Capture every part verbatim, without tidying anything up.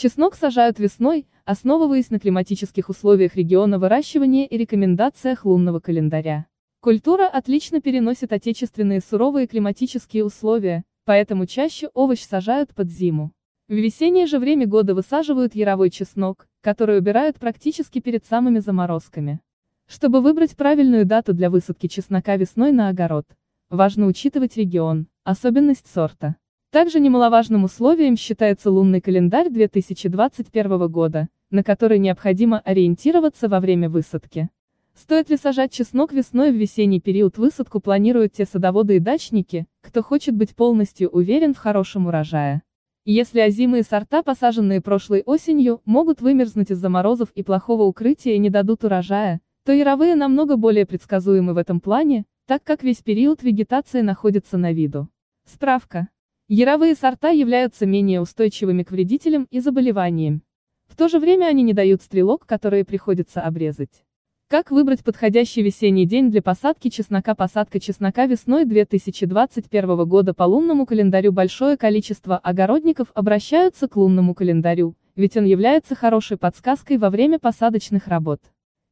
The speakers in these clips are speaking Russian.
Чеснок сажают весной, основываясь на климатических условиях региона выращивания и рекомендациях лунного календаря. Культура отлично переносит отечественные суровые климатические условия, поэтому чаще овощ сажают под зиму. В весеннее же время года высаживают яровой чеснок, который убирают практически перед самыми заморозками. Чтобы выбрать правильную дату для высадки чеснока весной на огород, важно учитывать регион, особенность сорта. Также немаловажным условием считается лунный календарь две тысячи двадцать первого года, на который необходимо ориентироваться во время высадки. Стоит ли сажать чеснок весной? В весенний период высадку планируют те садоводы и дачники, кто хочет быть полностью уверен в хорошем урожае. Если озимые сорта, посаженные прошлой осенью, могут вымерзнуть из-за морозов и плохого укрытия и не дадут урожая, то яровые намного более предсказуемы в этом плане, так как весь период вегетации находится на виду. Справка. Яровые сорта являются менее устойчивыми к вредителям и заболеваниям. В то же время они не дают стрелок, которые приходится обрезать. Как выбрать подходящий весенний день для посадки чеснока? Посадка чеснока весной две тысячи двадцать первого года по лунному календарю. Большое количество огородников обращаются к лунному календарю, ведь он является хорошей подсказкой во время посадочных работ.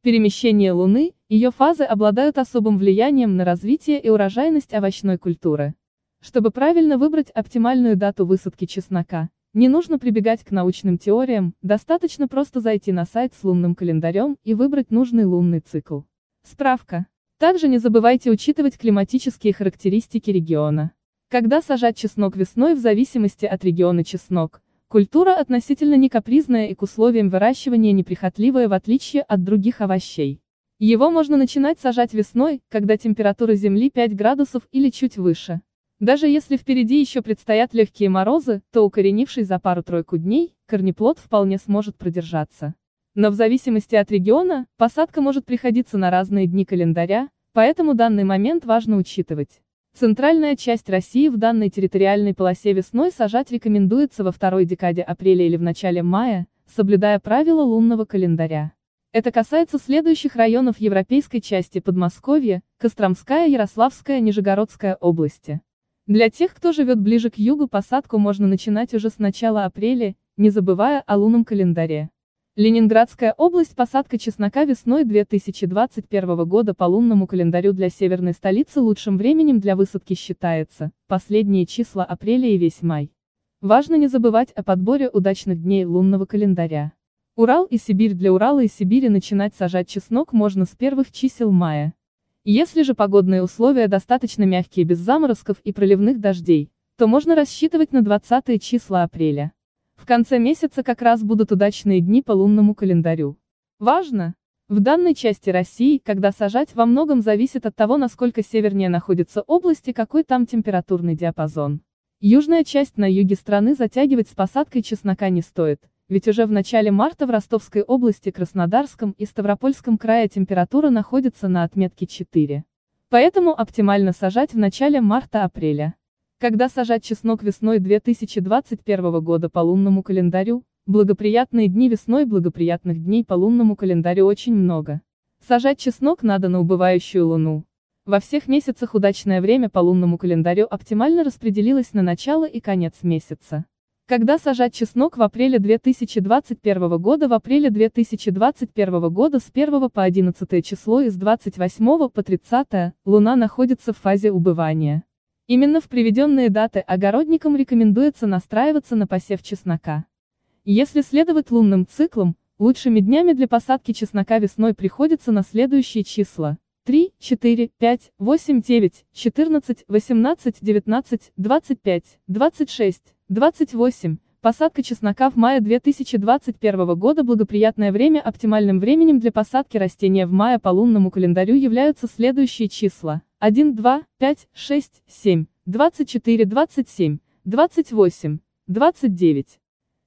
Перемещение Луны, ее фазы обладают особым влиянием на развитие и урожайность овощной культуры. Чтобы правильно выбрать оптимальную дату высадки чеснока, не нужно прибегать к научным теориям, достаточно просто зайти на сайт с лунным календарем и выбрать нужный лунный цикл. Справка. Также не забывайте учитывать климатические характеристики региона. Когда сажать чеснок весной? В зависимости от региона чеснок, культура относительно некапризная и к условиям выращивания неприхотливая в отличие от других овощей. Его можно начинать сажать весной, когда температура земли пять градусов или чуть выше. Даже если впереди еще предстоят легкие морозы, то укоренившись за пару-тройку дней, корнеплод вполне сможет продержаться. Но в зависимости от региона, посадка может приходиться на разные дни календаря, поэтому данный момент важно учитывать. Центральная часть России. В данной территориальной полосе весной сажать рекомендуется во второй декаде апреля или в начале мая, соблюдая правила лунного календаря. Это касается следующих районов европейской части: Подмосковья, Костромская, Ярославская, Нижегородская области. Для тех, кто живет ближе к югу, посадку можно начинать уже с начала апреля, не забывая о лунном календаре. Ленинградская область. Посадка чеснока весной две тысячи двадцать первого года по лунному календарю. Для северной столицы лучшим временем для высадки считается последние числа апреля и весь май. Важно не забывать о подборе удачных дней лунного календаря. Урал и Сибирь. Для Урала и Сибири начинать сажать чеснок можно с первых чисел мая. Если же погодные условия достаточно мягкие, без заморозков и проливных дождей, то можно рассчитывать на двадцатые числа апреля. В конце месяца как раз будут удачные дни по лунному календарю. Важно! В данной части России, когда сажать, во многом зависит от того, насколько севернее находится область и какой там температурный диапазон. Южная часть. На юге страны затягивать с посадкой чеснока не стоит, ведь уже в начале марта в Ростовской области, Краснодарском и Ставропольском крае температура находится на отметке четыре. Поэтому оптимально сажать в начале марта-апреля. Когда сажать чеснок весной две тысячи двадцать первого года по лунному календарю? Благоприятные дни весной. Благоприятных дней по лунному календарю очень много. Сажать чеснок надо на убывающую луну. Во всех месяцах удачное время по лунному календарю оптимально распределилось на начало и конец месяца. Когда сажать чеснок в апреле две тысячи двадцать первого года? В апреле две тысячи двадцать первого года с первого по одиннадцатое число и с двадцать восьмого по тридцатое луна находится в фазе убывания. Именно в приведенные даты огородникам рекомендуется настраиваться на посев чеснока. Если следовать лунным циклам, лучшими днями для посадки чеснока весной приходится на следующие числа: три, четыре, пять, восемь, девять, четырнадцать, восемнадцать, девятнадцать, двадцать пять, двадцать шесть, двадцать восемь. Посадка чеснока в мае две тысячи двадцать первого года. Благоприятное время. Оптимальным временем для посадки растения в мае по лунному календарю являются следующие числа: один, два, пять, шесть, семь, двадцать четыре, двадцать семь, двадцать восемь, двадцать девять.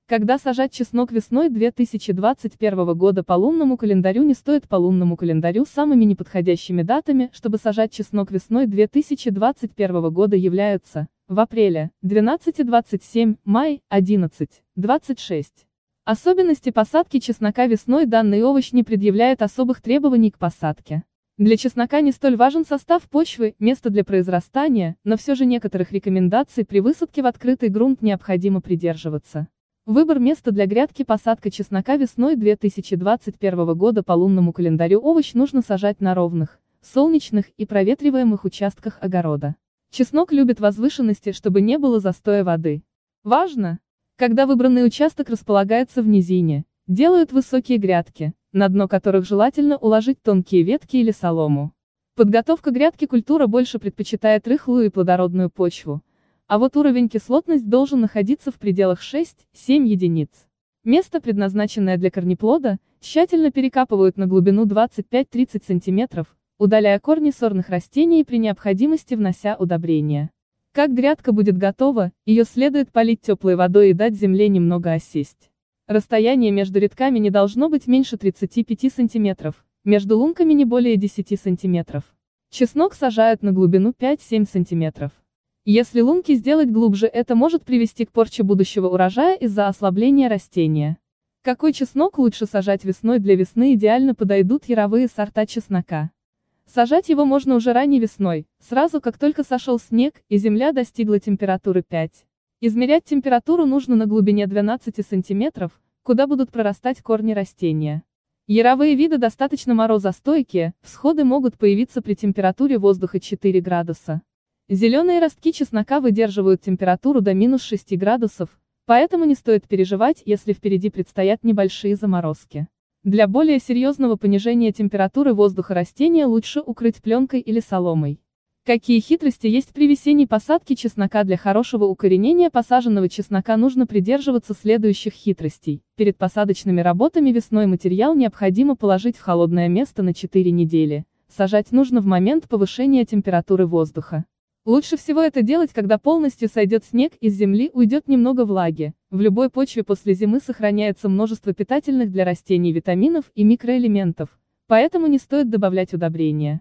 Когда сажать чеснок весной две тысячи двадцать первого года по лунному календарю? Не стоит по лунному календарю самыми неподходящими датами, чтобы сажать чеснок весной две тысячи двадцать первого года, являются: в апреле – двенадцать двадцать семь, май – одиннадцать двадцать шесть. Особенности посадки чеснока весной. Данный овощ не предъявляет особых требований к посадке. Для чеснока не столь важен состав почвы, место для произрастания, но все же некоторых рекомендаций при высадке в открытый грунт необходимо придерживаться. Выбор места для грядки. Посадка чеснока весной две тысячи двадцать первого года по лунному календарю. Овощ нужно сажать на ровных, солнечных и проветриваемых участках огорода. Чеснок любит возвышенности, чтобы не было застоя воды. Важно, когда выбранный участок располагается в низине, делают высокие грядки, на дно которых желательно уложить тонкие ветки или солому. Подготовка грядки. Культура больше предпочитает рыхлую и плодородную почву, а вот уровень кислотность должен находиться в пределах шести-семи единиц. Место, предназначенное для корнеплода, тщательно перекапывают на глубину двадцать пять-тридцать см, удаляя корни сорных растений и при необходимости внося удобрения. Как грядка будет готова, ее следует полить теплой водой и дать земле немного осесть. Расстояние между рядками не должно быть меньше тридцати пяти см, между лунками не более десяти см. Чеснок сажают на глубину пять-семь см. Если лунки сделать глубже, это может привести к порче будущего урожая из-за ослабления растения. Какой чеснок лучше сажать весной? Для весны идеально подойдут яровые сорта чеснока. Сажать его можно уже ранней весной, сразу как только сошел снег и земля достигла температуры пяти. Измерять температуру нужно на глубине двенадцати см, куда будут прорастать корни растения. Яровые виды достаточно морозостойкие, всходы могут появиться при температуре воздуха четырёх градуса. Зеленые ростки чеснока выдерживают температуру до минус шести градусов, поэтому не стоит переживать, если впереди предстоят небольшие заморозки. Для более серьезного понижения температуры воздуха растения лучше укрыть пленкой или соломой. Какие хитрости есть при весенней посадке чеснока? Для хорошего укоренения посаженного чеснока нужно придерживаться следующих хитростей. Перед посадочными работами весной материал необходимо положить в холодное место на четыре недели. Сажать нужно в момент повышения температуры воздуха. Лучше всего это делать, когда полностью сойдет снег, из земли уйдет немного влаги. В любой почве после зимы сохраняется множество питательных для растений витаминов и микроэлементов, поэтому не стоит добавлять удобрения.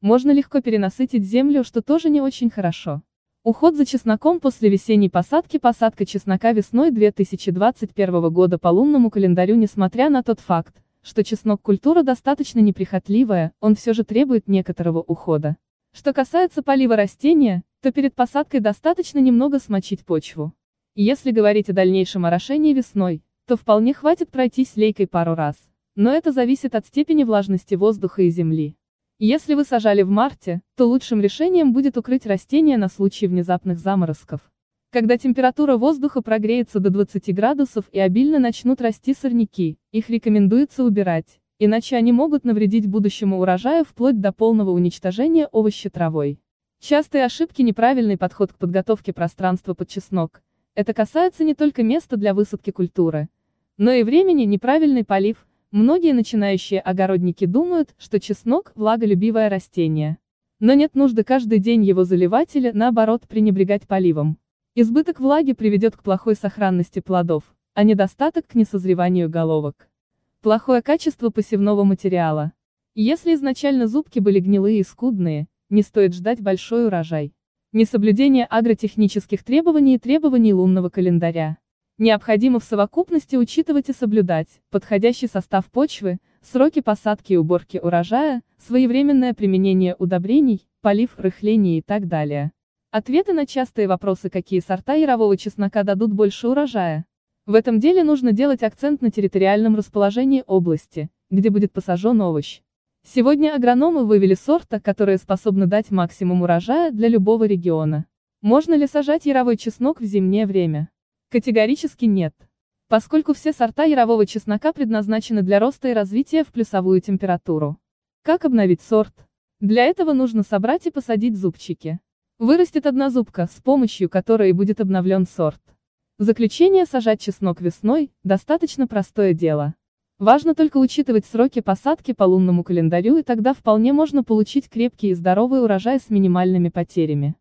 Можно легко перенасытить землю, что тоже не очень хорошо. Уход за чесноком после весенней посадки. Посадка чеснока весной две тысячи двадцать первого года по лунному календарю. Несмотря на тот факт, что чеснок культура достаточно неприхотливая, он все же требует некоторого ухода. Что касается полива растения, то перед посадкой достаточно немного смочить почву. Если говорить о дальнейшем орошении весной, то вполне хватит пройтись лейкой пару раз, но это зависит от степени влажности воздуха и земли. Если вы сажали в марте, то лучшим решением будет укрыть растения на случай внезапных заморозков. Когда температура воздуха прогреется до двадцати градусов и обильно начнут расти сорняки, их рекомендуется убирать, иначе они могут навредить будущему урожаю вплоть до полного уничтожения овоща травой. Частые ошибки. Неправильный подход к подготовке пространства под чеснок. Это касается не только места для высадки культуры, но и времени. Неправильный полив. Многие начинающие огородники думают, что чеснок – влаголюбивое растение. Но нет нужды каждый день его заливать или, наоборот, пренебрегать поливом. Избыток влаги приведет к плохой сохранности плодов, а недостаток – к несозреванию головок. Плохое качество посевного материала. Если изначально зубки были гнилые и скудные, не стоит ждать большой урожай. Несоблюдение агротехнических требований и требований лунного календаря. Необходимо в совокупности учитывать и соблюдать подходящий состав почвы, сроки посадки и уборки урожая, своевременное применение удобрений, полив, рыхление и так далее. Ответы на частые вопросы: какие сорта ярового чеснока дадут больше урожая? В этом деле нужно делать акцент на территориальном расположении области, где будет посажен овощ. Сегодня агрономы вывели сорта, которые способны дать максимум урожая для любого региона. Можно ли сажать яровой чеснок в зимнее время? Категорически нет. Поскольку все сорта ярового чеснока предназначены для роста и развития в плюсовую температуру. Как обновить сорт? Для этого нужно собрать и посадить зубчики. Вырастет одна зубка, с помощью которой будет обновлен сорт. Заключение: сажать чеснок весной – достаточно простое дело. Важно только учитывать сроки посадки по лунному календарю, и тогда вполне можно получить крепкий и здоровый урожай с минимальными потерями.